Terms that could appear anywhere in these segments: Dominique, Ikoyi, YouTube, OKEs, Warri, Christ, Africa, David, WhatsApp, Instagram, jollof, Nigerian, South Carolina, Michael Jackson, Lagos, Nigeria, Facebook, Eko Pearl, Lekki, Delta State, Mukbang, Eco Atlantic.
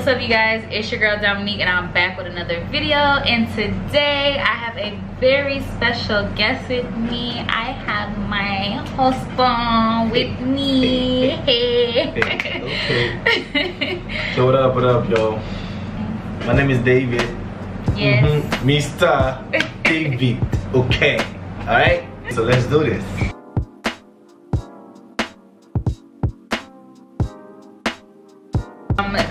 What's up, you guys? It's your girl Dominique, and I'm back with another video. And today I have a very special guest with me. I have my husband with me. Okay. So what up, y'all? My name is David. Yes. Mr. David. Okay. All right. So let's do this.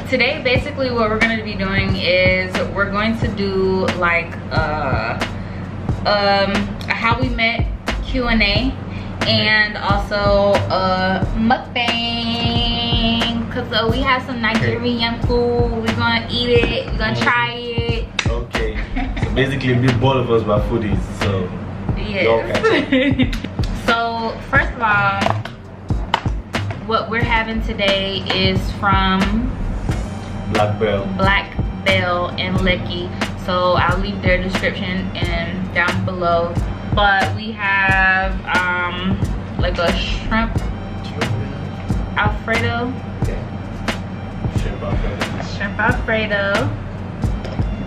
Today basically what we're going to be doing is we're going to do like a how we met Q&A and also a mukbang, because we have some Nigerian food. We're going to eat it, we're going to try it. Okay, so basically both of us were foodies, so yes. So first of all, what we're having today is from Black Bell and Lekki, so I'll leave their description and down below. But we have like a shrimp alfredo. Yeah. Shrimp alfredo.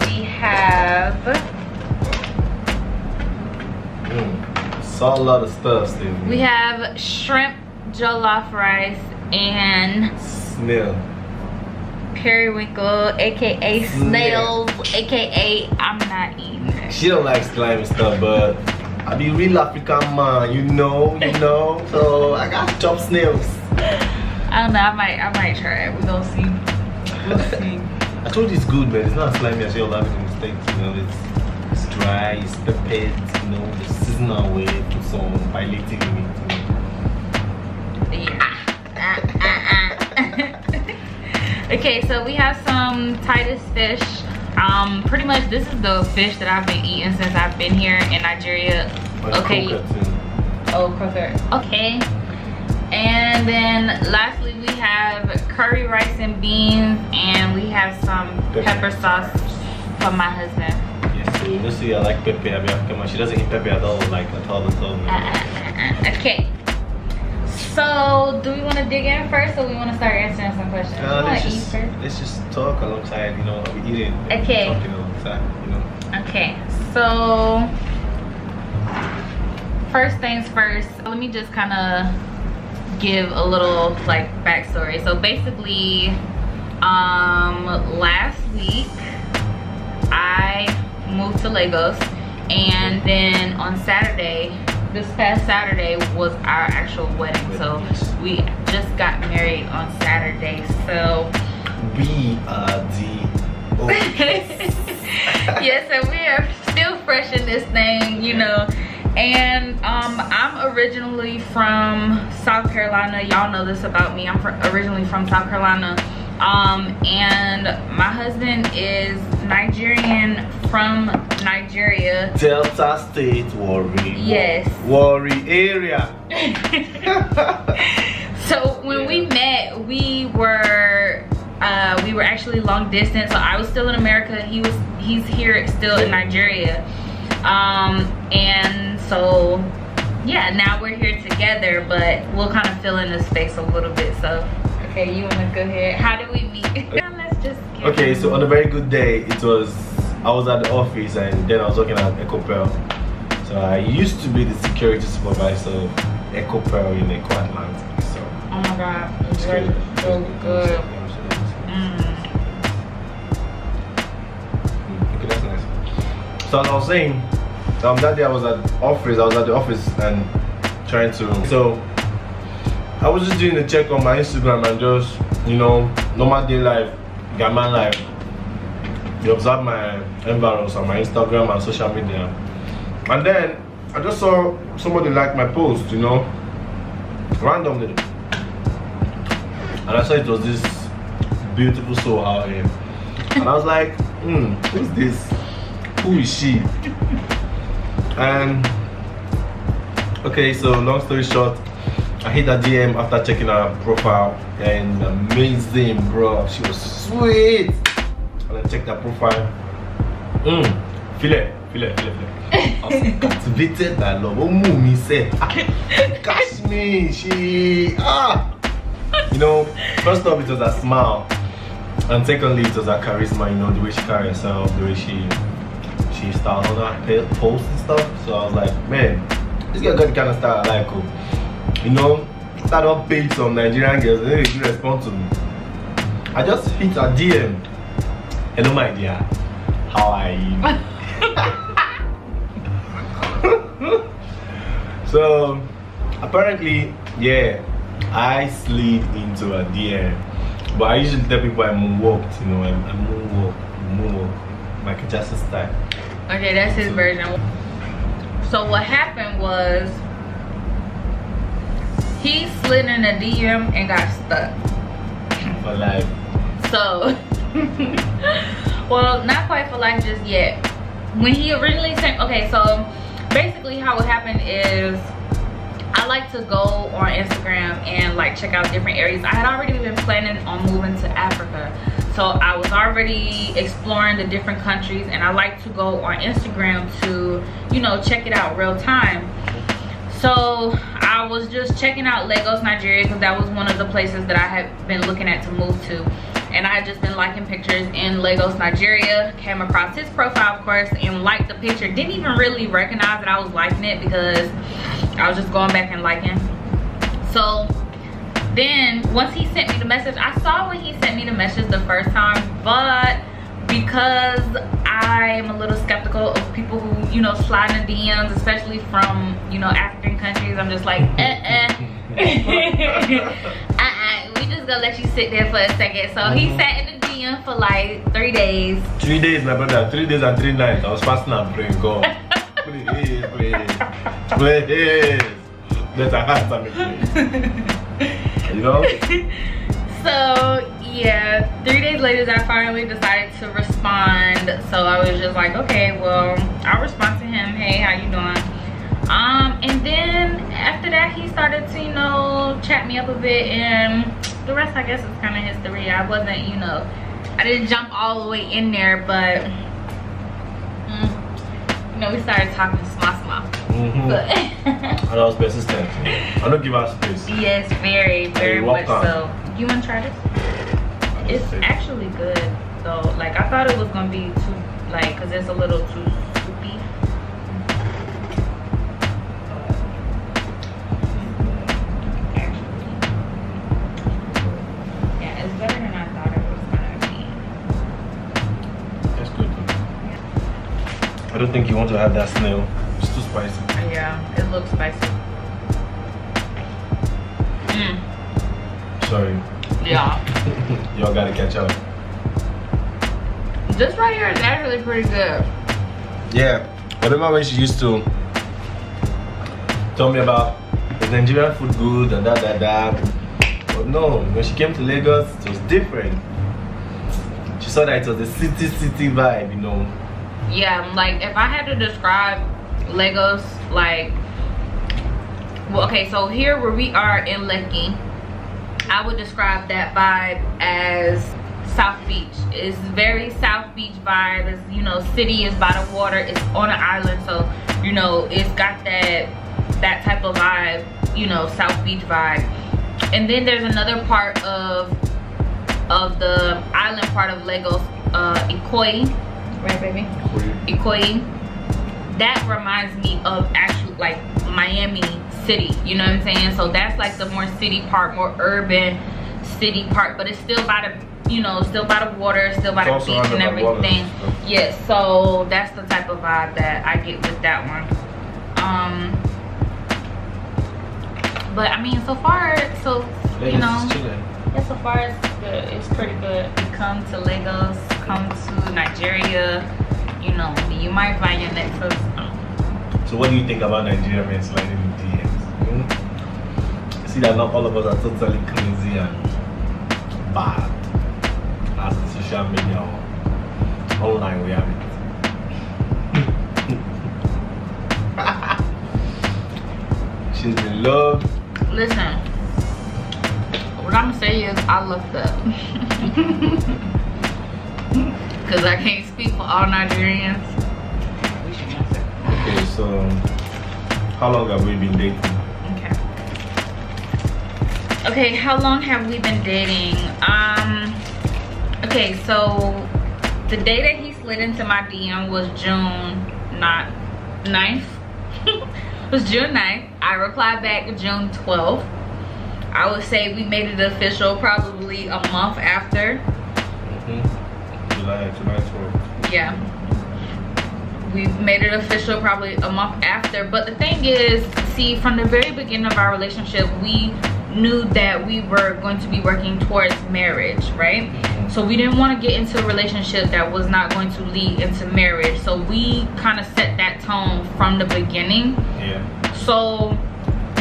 We have saw a lot of stuff, Steve. We have shrimp jollof rice and snail. Periwinkle, aka snails, aka I'm not eating that. She don't like slimy stuff, but I be real African man, you know. So I got chopped snails. I don't know. I might try it. We gonna see. We'll see. I told you it's good, man. It's not slimy as your African mistakes. You know, it's dry, it's prepared. You know, the seasonal way to some bilating meat. Okay, so we have some Titus fish. Pretty much this is the fish that I've been eating since I've been here in Nigeria. Okay. Oh, croquette. Okay. And then lastly, we have curry rice and beans, and we have some pepper sauce from my husband. Yes, you know, see, I like pepper. I mean, come on, she doesn't eat pepper at all, like at all. Okay. So, do we want to dig in first, or we want to start answering some questions? Let's just talk alongside, you know, we're eating. Okay. We're talking alongside, you know. Okay, so first things first, let me just kind of give a little like backstory. So basically, last week I moved to Lagos, and then on Saturday, this past Saturday was our actual wedding, so we just got married on Saturday. So we are the OKEs. Yes, and we are still fresh in this thing, you know. And I'm originally from South Carolina. Y'all know this about me. I'm originally from South Carolina, and my husband is Nigerian from Nigeria, Delta State, Warri. Yes, Warri area. So when we met, we were actually long distance. So I was still in America. He's here still in Nigeria. And so yeah, now we're here together, but we'll kind of fill in the space a little bit. So okay, you wanna go ahead? How did we meet? Let's just get okay. So on a very good day, I was at the office, and then I was working at Eko Pearl. So I used to be the security supervisor of Eko Pearl in Eco Atlantic. So oh my god, it's so good. Okay, that's nice. So as I was saying, that day I was at the office and trying to. So I was just doing a check on my Instagram and just, you know, normal day life, Gamman life. You observe my environs on my Instagram and social media, and then I just saw somebody like my post, you know, randomly, and I saw it was this beautiful soul out here, and I was like, who's this? Who is she? And okay, so long story short, I hit that DM after checking her profile, and amazing, bro, she was sweet. And I checked her profile. Feel it. I was captivated by love. Oh, mommy said, catch me. You know, first off, it was a smile. And secondly, it was that charisma, you know, the way she carried herself, the way she started on her posts and stuff. So I was like, man, this girl got the kind of style I like, you know. Started up page some Nigerian girls, and they didn't respond to me. I just hit a DM. Hello, my dear. How are you? So apparently, yeah, I slid into a DM. But I usually tell people I moonwalked, you know, I moonwalked, Michael Jackson style. Okay, that's his version. So what happened was, he slid in a DM and got stuck. For life. So, well, not quite for life just yet. When he originally sent, okay, so basically how it happened is, I like to go on Instagram and like check out different areas. I had already been planning on moving to Africa. So I was already exploring the different countries, and I like to go on Instagram to, you know, check it out real time. So I was just checking out Lagos, Nigeria, because that was one of the places that I had been looking at to move to. And I had just been liking pictures in Lagos, Nigeria. Came across his profile, of course, and liked the picture. Didn't even really recognize that I was liking it because I was just going back and liking. So then once he sent me the message, I saw when he sent me the message the first time, but because I'm a little skeptical of people who, you know, slide in DMs, especially from, you know, African countries, I'm just like, we just gonna let you sit there for a second. So he sat in the DM for like 3 days. 3 days, my brother. 3 days and 3 nights. I was fasting and praying, God. Please, please. Let her have something, please. You know? So, yeah, 3 days later, I finally decided to respond. So I was just like, okay, well, I'll respond to him. Hey, how you doing? And then after that, he started to, you know, chat me up a bit. And the rest, I guess, is kind of history. I wasn't, you know, I didn't jump all the way in there, but... you know, we started talking small. And I was persistent. I don't give out space. Yes, very, very much so. You want to try this? It's actually good. So, like, I thought it was going to be too, like, because it's a little too soupy. Actually. Yeah, it's better than I thought it was going to be. That's good. I don't think you want to have that snail. It's too spicy. Yeah, it looks spicy. Sorry. Yeah. Y'all gotta catch up. This right here is actually pretty good. Yeah. Remember when she used to tell me about the Nigerian food good and But no, when she came to Lagos, it was different. She saw that it was a city vibe, you know. Yeah, like if I had to describe Lagos, like, well, okay, so here where we are in Lekki, I would describe that vibe as South Beach. It's very South Beach vibe. It's, you know, city is by the water. It's on an island, so, you know, it's got that type of vibe, you know, South Beach vibe. And then there's another part of the island part of Lagos, Ikoyi. Right, baby? Ikoyi. That reminds me of actually like Miami City, you know what I'm saying? So that's like the more city part, more urban city part, but it's still by the, you know, still by the water, still by the beach and everything. Yes, yeah, so that's the type of vibe that I get with that one. But I mean, so far, so, you know, yeah, so far it's good. It's pretty good. You come to Lagos, come to Nigeria, you know, you might find your next husband. So what do you think about Nigeria men sliding in DMs? Hmm? See that not all of us are totally crazy and bad as the social media or online we have it. She's in love. Listen, what I'm saying is I looked up. Because I can't speak for all Nigerians. We should answer. Okay, so how long have we been dating? Okay. Okay, how long have we been dating? Okay, so the day that he slid into my DM was June 9th. It was June 9th. I replied back June 12th. I would say we made it official probably a month after. July 12th. Yeah. We made it official probably a month after. But the thing is, see, from the very beginning of our relationship, we knew that we were going to be working towards marriage, right? So we didn't want to get into a relationship that was not going to lead into marriage. So we kind of set that tone from the beginning. Yeah. So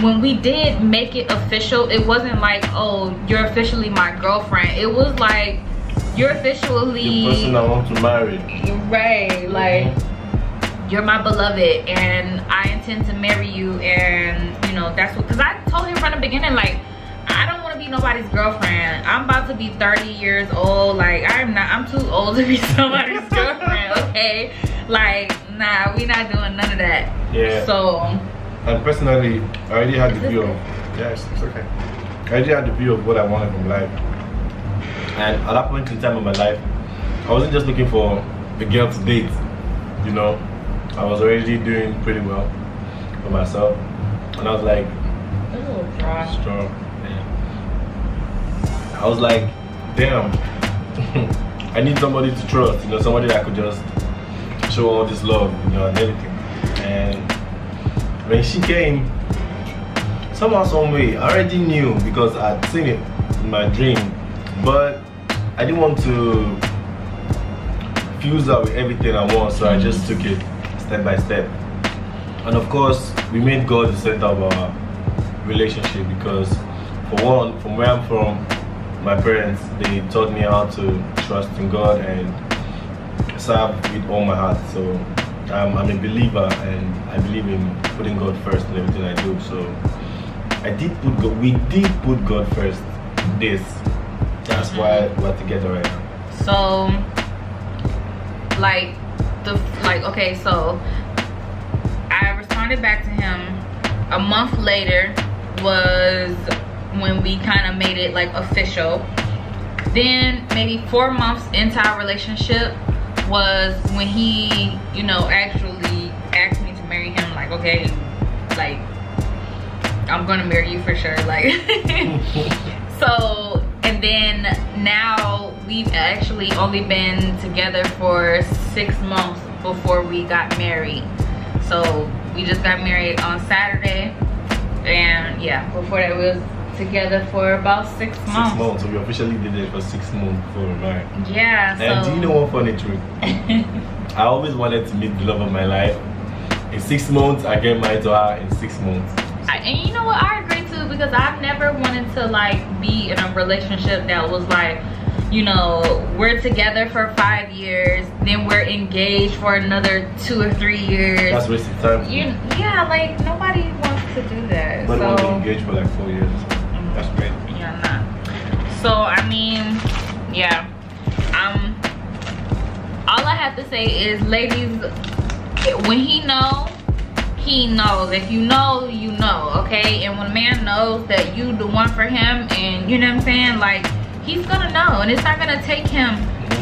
when we did make it official, it wasn't like, oh, you're officially my girlfriend. It was like, you're officially the person I want to marry. Right, like, you're my beloved and I intend to marry you, and you know, that's what, because I told him from the beginning, like, I don't want to be nobody's girlfriend. I'm about to be 30 years old. Like, I'm too old to be somebody's girlfriend, okay? Like, nah, we not doing none of that. Yeah. So, and personally, I already had the view of, yes, it's okay. I already had the view of what I wanted from life. And at that point in time in my life, I wasn't just looking for the girl to date, you know? I was already doing pretty well for myself, and I was like, strong. Yeah. I was like, damn, I need somebody to trust, you know, somebody that could just show all this love, you know, and everything. And when she came, somehow, some way, I already knew because I'd seen it in my dream, but I didn't want to fuse her with everything I want, so I just took it step by step. And of course, we made God the center of our relationship, because for one, from where I'm from, my parents, they taught me how to trust in God and serve with all my heart. So I'm a believer, and I believe in putting God first in everything I do. So we did put God first. That's why we're together right now. So okay, so I responded back to him. A month later was when we kind of made it like official. Then maybe 4 months into our relationship was when he, you know, actually asked me to marry him. Like, okay, like, I'm gonna marry you for sure, like. So, and then now we've actually only been together for 6 months before we got married. So we just got married on Saturday, and yeah, before that we was together for about 6 months. 6 months, so we officially did it for 6 months before we married. Yeah. And do you know what funny truth? I always wanted to meet the love of my life. In 6 months, I get married to her in 6 months. And you know what, I agree too, because I've never wanted to like be in a relationship that was like, you know, we're together for 5 years, then we're engaged for another 2 or 3 years. That's wasted time. Yeah, like nobody wants to do that. Nobody wants to engage for like 4 years. That's great. Yeah, nah. So I mean, yeah. All I have to say is, ladies, when he knows. If you know, you know, okay? And when a man knows that you the one for him, and you know what I'm saying, like, he's gonna know, and it's not gonna take him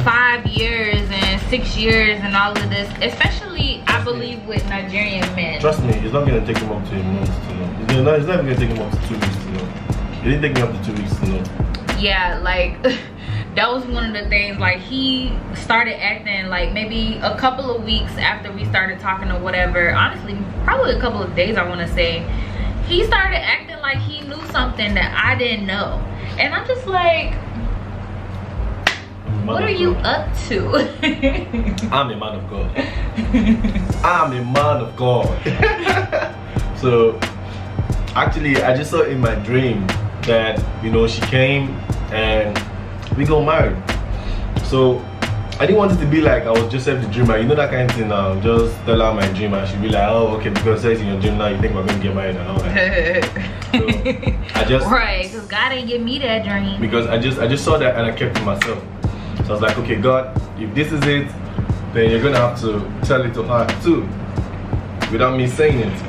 5 years and 6 years and all of this, especially I believe with Nigerian men. Trust me, it's not gonna take him up to 8 months to know. It's not gonna take him up to 2 weeks to know. It didn't take me up to 2 weeks to know. Yeah, like, that was one of the things, like, he started acting like maybe a couple of weeks after we started talking or whatever, honestly, probably a couple of days, I wanna say, he started acting like he knew something that I didn't know. And I'm just like, what are you up to? I'm a man of God. I'm a man of God. So, actually, I just saw in my dream that, you know, she came and we got married. So, I didn't want it to be like I was just the dreamer. You know that kind of thing now. Just tell her my dream and she'll be like, oh, okay, because it's in your dream now, you think we're going to get married and all that. So I just, right, because God didn't give me that dream. Because I just saw that and I kept it myself. So I was like, okay, God, if this is it, then you're gonna have to tell it to her too, without me saying it.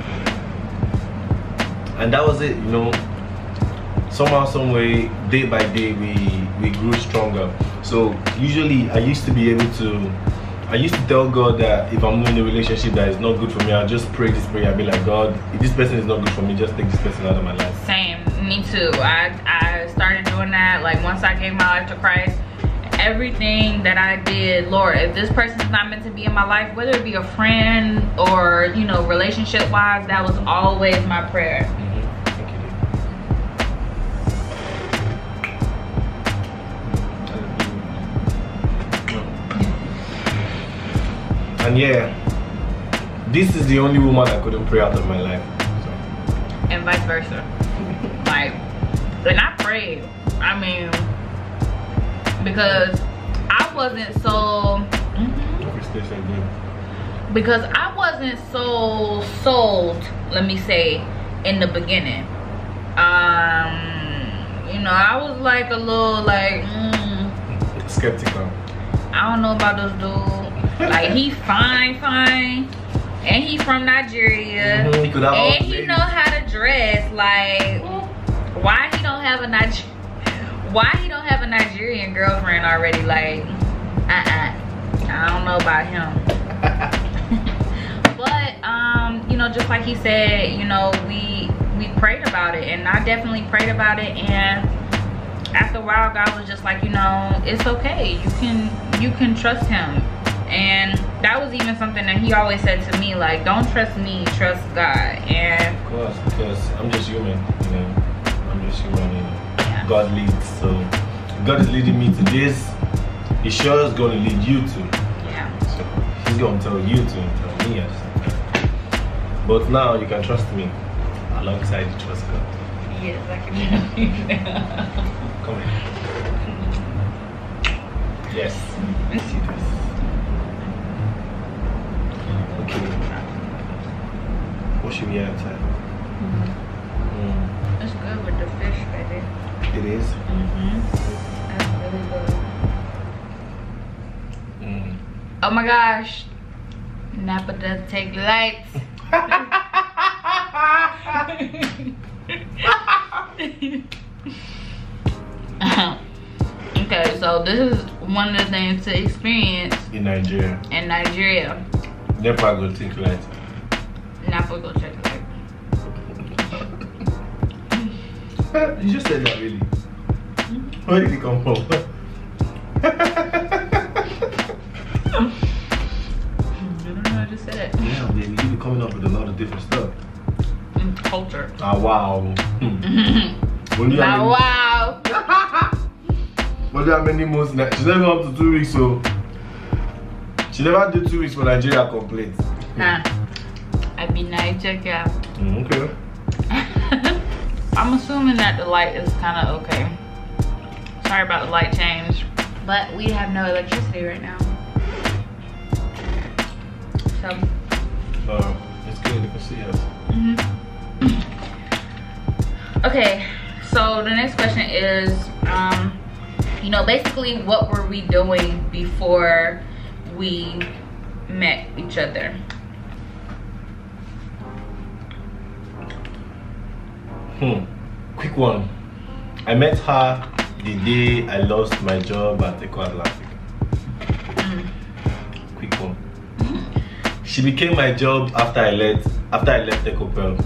And that was it, you know. Somehow, some way, day by day, we grew stronger. So usually I used to tell God that if I'm in a relationship that is not good for me, I'll just pray this prayer. I'll be like, God, if this person is not good for me, just take this person out of my life. Same, me too. I started doing that like once I gave my life to Christ. Everything that I did, Lord, if this person's not meant to be in my life, whether it be a friend or, you know, relationship wise, that was always my prayer. And yeah, this is the only woman I couldn't pray out of my life. So. And vice versa. Like, when I prayed, I mean, because I wasn't so... Because I wasn't so sold, let me say, in the beginning. You know, I was like a little like... skeptical. I don't know about this dude. Like, he fine, and he from Nigeria, and he know how to dress. Like, why he don't have a Nigerian girlfriend already? Like, I don't know about him. But you know, just like he said, you know, we prayed about it, and I definitely prayed about it, and after a while, God was just like, you know, it's okay. You can trust him. And that was even something that he always said to me, like, don't trust me, trust God. And of course, because I'm just human, you know, yeah. God leads, so God is leading me to this. He sure is going to lead you to. Yeah. So he's going to tell you to and tell me at the same time. But now you can trust me alongside you trust God. Yes, I can trust. Come here. Yes. Let's do this. What should we have time? It's good with the fish right there. It is? That's really good. Oh my gosh. Napa doesn't take lights. Okay, so this is one of the things to experience in Nigeria. Napa will take lights. Napa go check it. You just said that, really? Where did it come from? I don't know, I just said it. Yeah, baby, you be coming up with a lot of different stuff. Culture. Ah, wow. Wow. But there are many months now. She's never up to 2 weeks, so... She never did 2 weeks for Nigeria complaints. Huh. I be Nigeria. Okay. I'm assuming that the light is kind of okay. Sorry about the light change. But we have no electricity right now. So. It's good, you can see us. Okay, so the next question is, you know, basically what were we doing before we met each other? Quick one. I met her the day I lost my job at Eco Atlantic. Quick one. She became my job after I left. After I left Eko Pearl.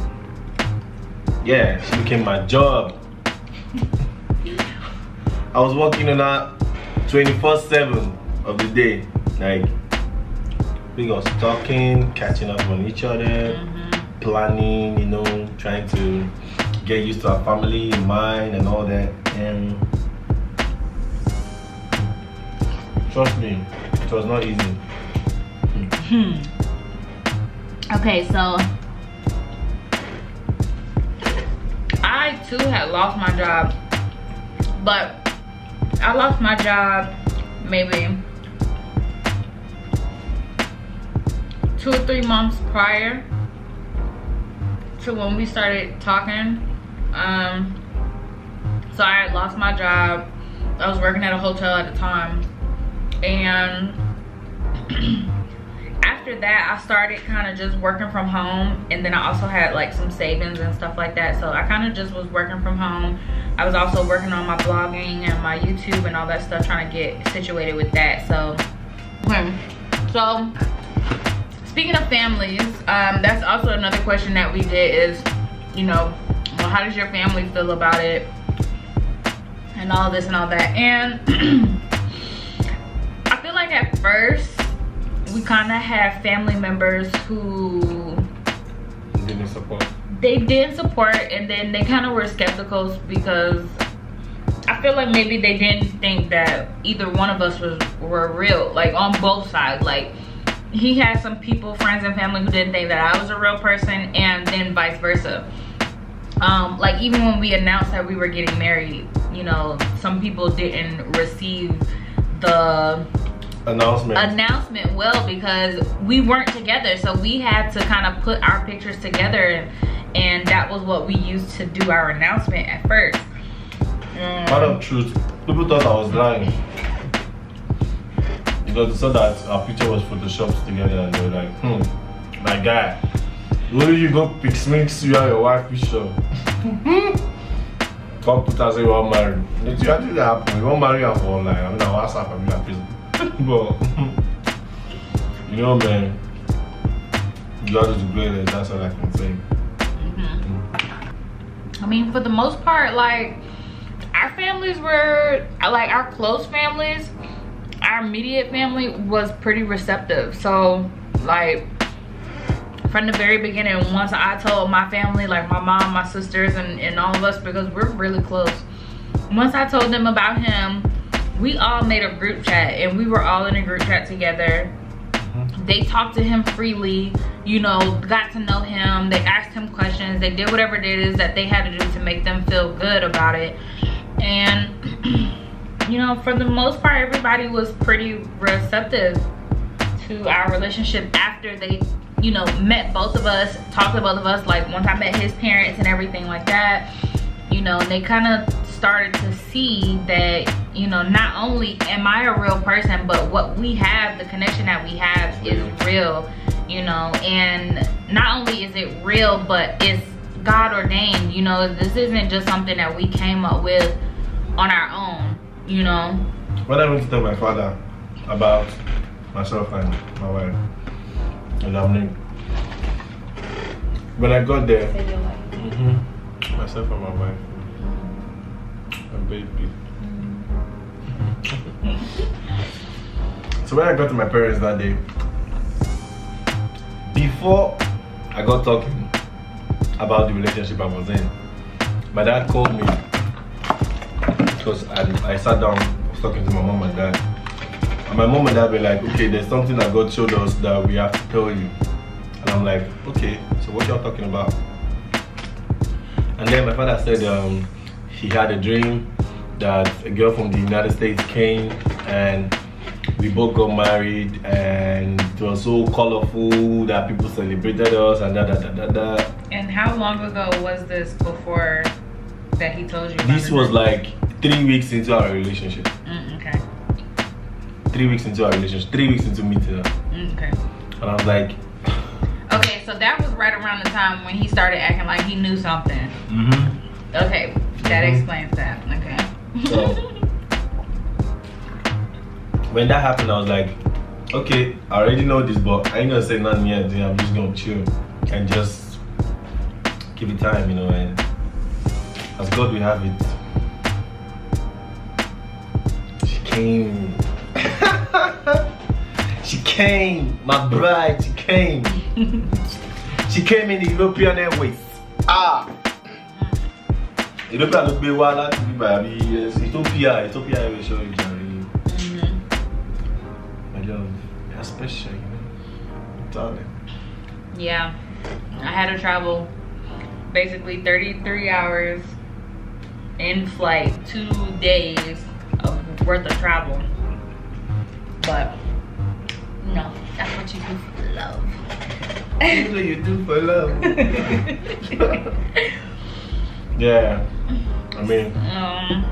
Yeah, she became my job. I was working on her 24/7 of the day. Like, we was talking, catching up on each other, planning, you know, trying to get used to our family in mind and all that. And trust me, it was not easy. Okay, so I too had lost my job, but I lost my job maybe 2 or 3 months prior to when we started talking. So I had lost my job. I was working at a hotel at the time, and after that, I started kind of just working from home, and then I also had like some savings and stuff like that, so I kind of just was working from home. I was also working on my blogging and my YouTube and all that stuff, trying to get situated with that. So so speaking of families, that's also another question that we did is, you know, well, how does your family feel about it and all this and all that? And I feel like at first we kind of have family members who didn't support. They didn't support, and then they kind of were skeptical because I feel like maybe they didn't think that either one of us were real, like on both sides. Like he had some people, friends and family, who didn't think that I was a real person, and then vice versa. Like even when we announced that we were getting married, you know, some people didn't receive the announcement well, because we weren't together, so we had to kind of put our pictures together, and that was what we used to do our announcement at first. Part of truth, people thought I was lying because they saw that our picture was photoshopped together, and they were like, my guy, where you go pics mix you and your wife picture? Come put us, you are married. It actually happened. You won't marry her for online. I mean, on WhatsApp, I mean, on Facebook. But you know, man, God is great. That's all I can say. I mean, for the most part, like our families were, like our close families, our immediate family was pretty receptive. So like from the very beginning, once I told my family, like my mom, my sisters, and all of us, because we're really close, once I told them about him, we all made a group chat, and we were all in a group chat together. They talked to him freely, you know, got to know him. They asked him questions. They did whatever it is that they had to do to make them feel good about it. And, you know, for the most part, everybody was pretty receptive to our relationship after they, you know, met both of us, talked to both of us. Like, once I met his parents and everything like that, you know, they kind of started to see that, you know, not only am I a real person, but what we have, the connection that we have is real, you know. And not only is it real, but it's God ordained, you know. This isn't just something that we came up with on our own, you know. When I went to tell my father about myself and my wife and Dominique, when I got there, myself and my wife and baby. So when I got to my parents that day, before I got talking about the relationship I was in, my dad called me because I sat down, I was talking to my mom and dad, and my mom and dad were like, okay, there's something that God showed us that we have to tell you. And I'm like, okay, so what y'all talking about? And then my father said he had a dream that a girl from the United States came and we both got married, and it was so colorful that people celebrated us and da da da da da. And how long ago was this before that he told you? This was like 3 weeks into our relationship. Okay. 3 weeks into our relationship. 3 weeks into meeting her. Okay. And I was like, okay, so that was right around the time when he started acting like he knew something. Okay, that explains that. Okay. So when that happened, I was like, okay, I already know this, but I ain't gonna say nothing yet. I'm just gonna chill and just give it time, you know. And as God will have it, she came. She came, my bride. She came. She came in the European Airways. Ethiopia look be wild to be by me. Yes, Ethiopia will show you, Jerry. My love, you're special, you know. Darling. Yeah, I had to travel basically 33 hours in flight, 2 days of worth of travel. But no, that's what you do for love. That's what you do for love. Yeah, I mean, I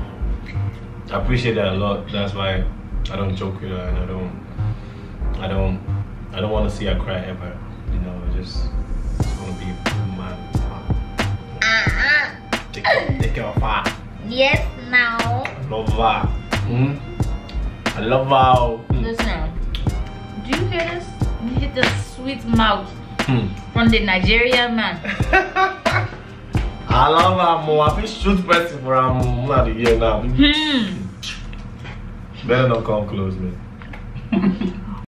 appreciate that a lot. That's why I don't joke with her, and I don't I don't want to see her cry ever. You know, just want to be mad. Take care of her. Yes, now. I love her. Mm? I love her. Mm. Listen, do you hear this? You hear the sweet mouth from the Nigerian man. I love her more. I feel shoot person for her more than the year now. Better not come close, man.